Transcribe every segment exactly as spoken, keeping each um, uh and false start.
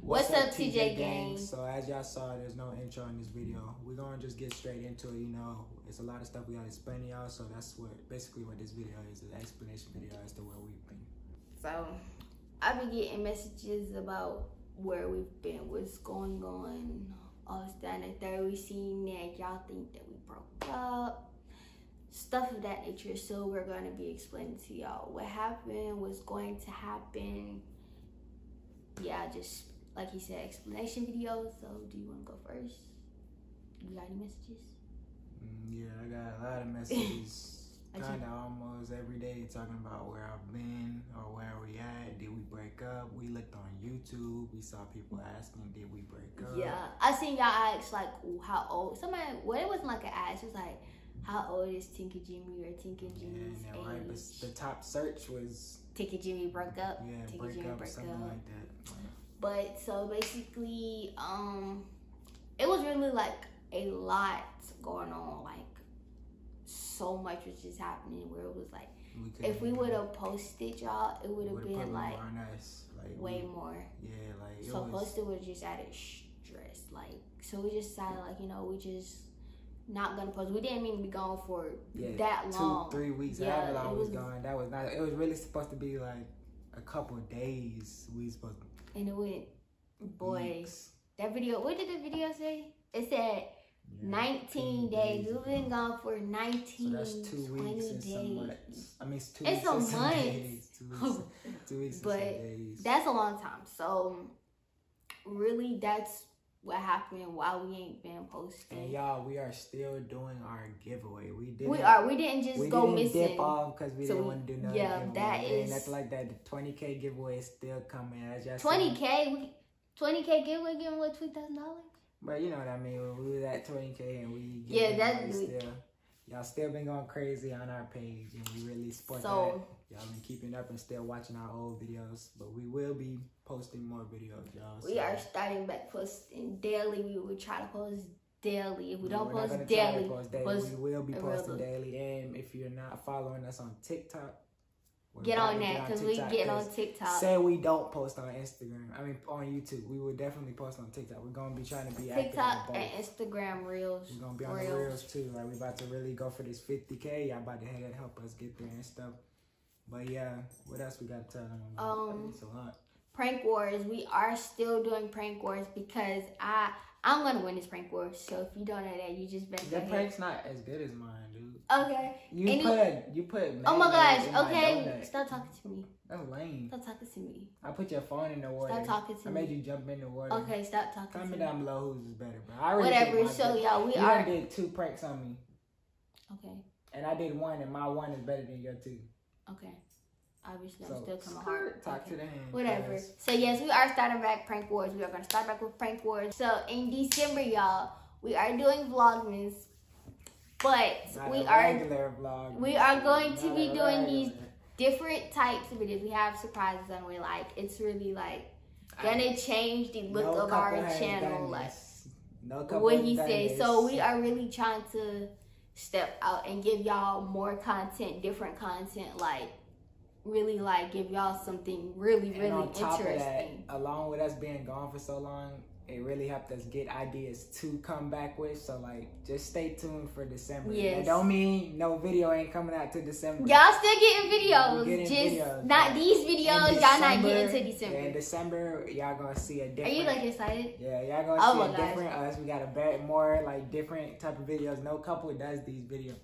What's, What's up, T J Gang? So as y'all saw, there's no intro in this video. We're gonna just get straight into it. You know, it's a lot of stuff we gotta explain to y'all. So that's what basically what this video is, an explanation video as to where we've been. So I've been getting messages about where we've been, what's going on, all this down and third. We seen that y'all think that we broke up, stuff of that nature. So we're gonna be explaining to y'all what happened, what's going to happen. Yeah, just like he said, explanation video. So do you want to go first? You got any messages? Mm, yeah, I got a lot of messages. Kind of almost every day talking about where I've been or where we at. Did we break up? We looked on YouTube. We saw people asking, did we break up? Yeah, I seen y'all ask, like, how old? Somebody, well, it wasn't like an ask. It was like, how old is Tink and Jimmie or Tink and Jimmie's yeah, right, but the top search was Tink and Jimmie broke up. Yeah, Tink break and Jimmie up, break something up. like that. Like, But so basically, um, it was really like a lot going on. Like, so much was just happening where it was like, we if we would have posted y'all, it would have been like, like way we, more. Yeah, like, it so was, posted was just added stress. Like, so we just decided, like, you know, we just not gonna post. We didn't mean to be gone for yeah, that long. Two, three weeks. Yeah, however long it was, was gone. That was not. It was really supposed to be like a couple of days. We supposed to. And it went, boys, that video, what did the video say? It said yeah, nineteen days. We've been gone for nineteen, so that's two weeks and days. Some months. I mean, it's two it's weeks. It's a month. Days, two weeks, two weeks but days. That's a long time. So, really, that's what happened while we ain't been posting. And y'all, we are still doing our giveaway. We did. We are. We didn't just we go didn't missing. Dip off because we so didn't want to do nothing. Yeah, giveaway. that and is. Nothing like that. The twenty K giveaway is still coming. As y'all twenty K, twenty K giveaway, giving away three thousand dollars. But you know what I mean. We was at twenty K and we yeah, that's still. Y'all still been going crazy on our page and we really support so, that. Y'all been keeping up and still watching our old videos, but we will be posting more videos, y'all. We so. are starting back posting daily. We will try to post daily. If we don't We're post daily, post daily. Post we will be posting daily. And if you're not following us on TikTok, get on that because we get on TikTok. Say we don't post on Instagram. I mean, on YouTube, we will definitely post on TikTok. We're gonna be trying to be active. TikTok and Instagram Reels. We're gonna be on the Reels too. Like, we about to really go for this fifty K. Y'all about to help us get there and stuff. But yeah, what else we got to tell them? Um, it's a lot. Prank wars. We are still doing prank wars because I I'm gonna win this prank war. So if you don't know that, you just better. Your prank's not as good as mine, dude. Okay. You and put you, you put. Oh my gosh! In okay, my stop talking to me. That's lame. Stop talking to me. I put your phone in the water. Stop talking to I me. I made you jump in the water. Okay, stop talking. Comment to me down below who's is better, bro. I really Whatever. So y'all, we you are. You did two pranks on me. Okay. And I did one, and my one is better than your two. Okay. Obviously, so, I'm still coming hard. Talk okay. to the hand. Whatever. Guys. So yes, we are starting back prank wars. We are gonna start back with prank wars. So in December, y'all, we are doing Vlogmas. But Not we are vlog. we are going Not to be doing these different types of videos. We have surprises on we like it's really like gonna I, change the look no of our channel like no what he said. So we are really trying to step out and give y'all more content, different content, like really like give y'all something really, really and on top interesting. Of that, along with us being gone for so long, it really helped us get ideas to come back with. So, like, just stay tuned for December. Yes. That don't mean no video ain't coming out till December. Y'all still getting videos. Getting just videos. Not these videos. Y'all not getting to December. Yeah, in December, y'all going to see a different. Are you, like, excited? Yeah, y'all going to oh see a gosh. different us. We got a bit more, like, different type of videos. No couple does these videos.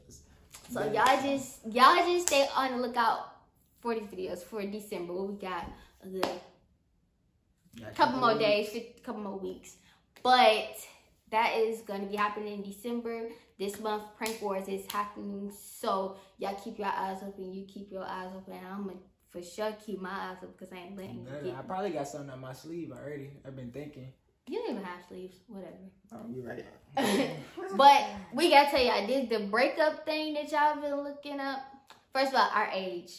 So, y'all yeah. just, y'all just stay on the lookout for these videos for December. What we got the... A couple more days, a couple more weeks. But that is going to be happening in December. This month, Prank Wars is happening. So, y'all keep your eyes open. You keep your eyes open. I'm going to for sure keep my eyes open because I ain't letting you get I probably got something on my sleeve already. I've been thinking. You don't even have sleeves. Whatever. Oh, you're right. But we got to tell y'all, this the breakup thing that y'all been looking up. First of all, our age.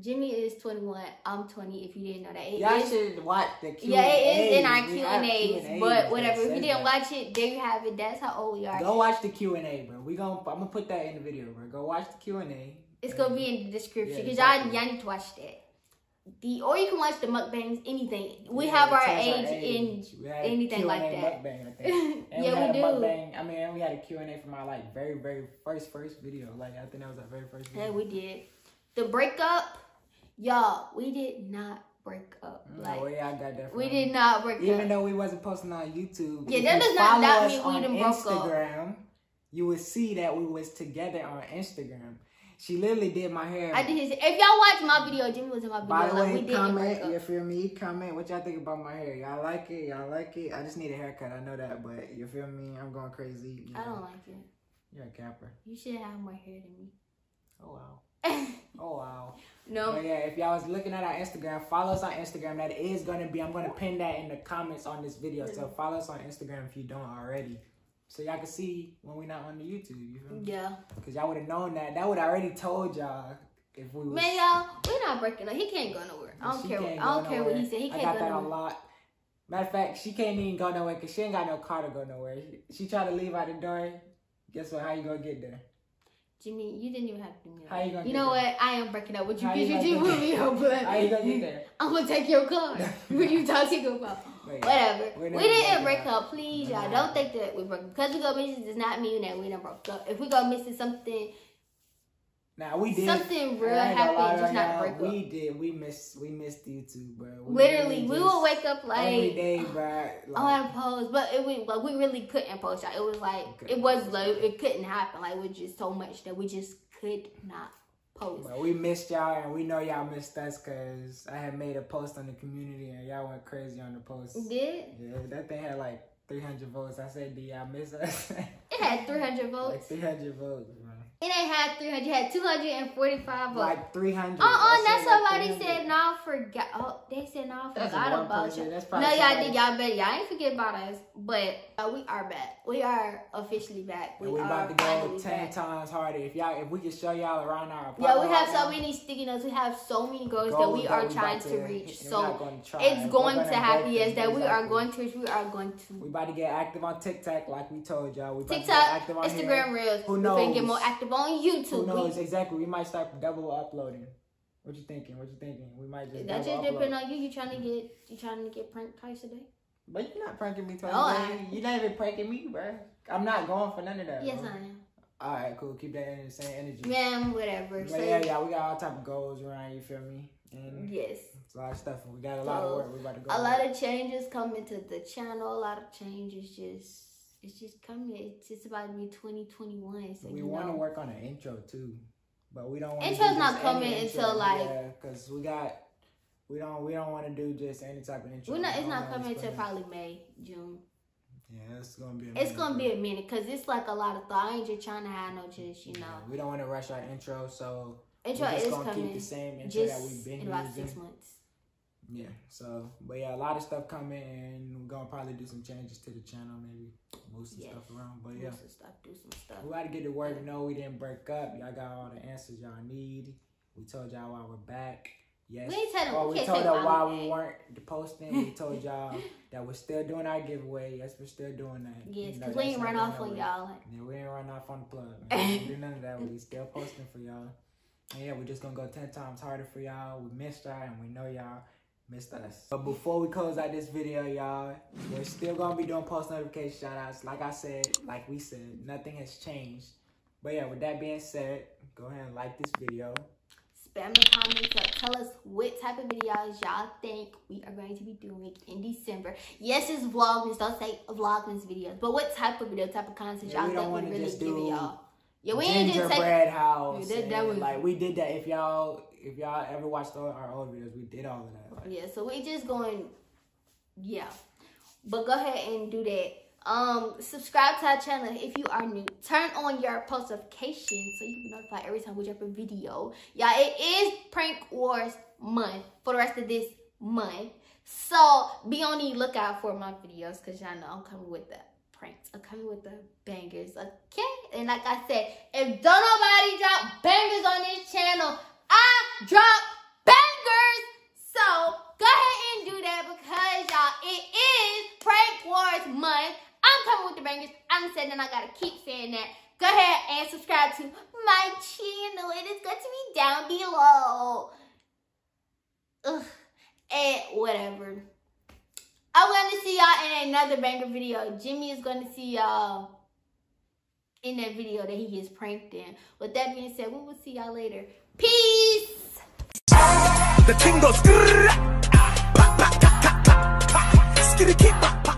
Jimmie is twenty-one. I'm twenty. If you didn't know that, y'all should watch the Q and A. Yeah, it is in our Q and A's, but whatever. If you didn't watch it, there you have it. That's how old we are. Go watch the Q and A, bro. We gonna I'm gonna put that in the video, bro. Go watch the Q and A. It's gonna be in the description because y'all y'all need to watch that. the or you can watch the mukbangs, anything. We yeah, have our age, our age in anything like that. Mukbang, I think. And yeah, we, had we a do. Mukbang. I mean, and we had a Q and A from our like very, very first first video. Like I think that was our very first video. Yeah, we did. The breakup, y'all, we did not break up. Like, oh yeah, I got that. From we did not break Even up. Even though we wasn't posting on YouTube. Yeah, that does not not mean we done broke up. You would see that we was together on Instagram. She literally did my hair. I did his. If y'all watch my video, Jimmie was in my video. By the way, like, we comment. You feel me? Comment what y'all think about my hair. Y'all like it? Y'all like it? I just need a haircut. I know that, but you feel me? I'm going crazy. You know? I don't like it. You're a capper. You should have more hair than me. Oh wow. Oh wow. No. But yeah, if y'all was looking at our Instagram, follow us on Instagram. That is gonna be. I'm gonna pin that in the comments on this video. So follow us on Instagram if you don't already. So y'all can see when we're not on the YouTube, you feel me? Yeah. Because y'all would have known that. That would have already told y'all if we was... Man, y'all, we're not breaking up. He can't go nowhere. I don't care. I don't care what he said. He can't go nowhere. I got that a lot. Matter of fact, she can't even go nowhere because she ain't got no car to go nowhere. She, she tried to leave out the door. Guess what? How you going to get there? Jimmie, you didn't even have to do that. How you going to get there? You know what? I am breaking up with you. Because you didn't move me up. How you going to get there? I'm going to take your car. What you talking about? Wait, whatever. We didn't break up. up. Please, y'all. Don't think that we broke up. Because we go missing does not mean that we done broke up. If we go missing something, nah, we did. Something real happened, just not break up. We did. We miss. We missed you too, bro. We Literally, we would wake up like every day, bro. I want to post, but it we like we really couldn't post, y'all. It was like okay. it was low. It couldn't happen. Like we just so much that we just could not. But we missed y'all, and we know y'all missed us because I had made a post on the community, and y'all went crazy on the post. You did? Yeah, that thing had like three hundred votes. I said, do y'all miss us? It had three hundred votes. Like three hundred votes, man. It ain't had three hundred. It had two hundred forty-five votes. Like three hundred. Uh-uh, that's somebody like said, no, I forgot. Oh, they said, no, I forgot about you. No, y'all did. Y'all better. Y'all ain't forget about us, but uh, we are back. We are officially back. We, we are about to go ten back. times harder. If y'all, if we can show y'all around our apartment. Yeah, we have so many sticky notes. We have so many goals, goals that we are that we trying to, to reach. So gonna try. it's going to happen. Yes, that we are going to reach. We are going to. We about to get active on TikTok, like we told y'all. We TikTok, Instagram Reels. Who knows? We can get more active on YouTube. Who knows? Please. Exactly. We might start double uploading. What you thinking? What you thinking? We might just. That just depends on you. You trying to get? You trying to get pranked twice a day? But you're not pranking me twice oh, a day. I... You're not even pranking me, bro. I'm not going for none of that. Yes, bro. I am. All right, cool. Keep that in the same energy. Man, whatever. But so, yeah, yeah, we got all type of goals around. You feel me? And yes. It's a lot of stuff. We got a lot so, of work. We about to go. A lot of changes coming to the channel. A lot of changes just. It's just coming. It's just about to be twenty twenty-one. So we want to work on an intro too, but we don't. Want Intro's to not coming intro. until like yeah, because we got we don't we don't want to do just any type of intro. We're not. We it's not coming until probably May, June. Yeah, it's gonna be. A minute, it's gonna bro. be a minute because it's like a lot of thought. I ain't just trying to have no just you know. Yeah, we don't want to rush our intro, so intro we're just is gonna coming. Keep the same intro just that we've been in about six months. Yeah, so, but yeah, a lot of stuff coming, and we're going to probably do some changes to the channel, maybe move some yes. stuff around, but yeah. Move some stuff, do some stuff. We got to get to work. No, we didn't break up. Y'all got all the answers y'all need. We told y'all why we're back. Yes. We ain't telling oh, we, we told y'all why we weren't posting. We told y'all that we're still doing our giveaway. Yes, we're still doing that. Yes, because we ain't run off on y'all. Yeah, we ain't run off on the plug. We didn't do none of that. We still posting for y'all. And yeah, we're just going to go ten times harder for y'all. We missed y'all, and we know y'all missed us. But before we close out this video, y'all, we're still gonna be doing post notification shout outs. Like I said, like we said, nothing has changed. But yeah, with that being said, go ahead and like this video. Spam the comments up. Tell us what type of videos y'all think we are going to be doing in December. Yes, it's vlogmas. Don't say vlogmas videos. But what type of video, type of content y'all yeah, think we really giving y'all? Yeah, we ain't just take house. Yeah, that, that was, like we did that. If y'all if y'all ever watched all our old videos, we did all of that. Like, yeah, so we just going yeah. But go ahead and do that. Um subscribe to our channel if you are new. Turn on your post notifications so you can notify every time we drop a video. Y'all, it is Prank Wars month for the rest of this month. So be on the lookout for my videos because y'all know I'm coming with that. Pranks are coming with the bangers, okay? And like I said, if don't nobody drop bangers on this channel, I drop bangers. So go ahead and do that because y'all, it is Prank Wars month. I'm coming with the bangers. I'm saying that I gotta keep saying that. Go ahead and subscribe to my channel. It is going to be down below. Ugh. And whatever. I'm going to see y'all in another banger video. Jimmie is going to see y'all in that video that he gets pranked in. With that being said, we will see y'all later. Peace! The king goes...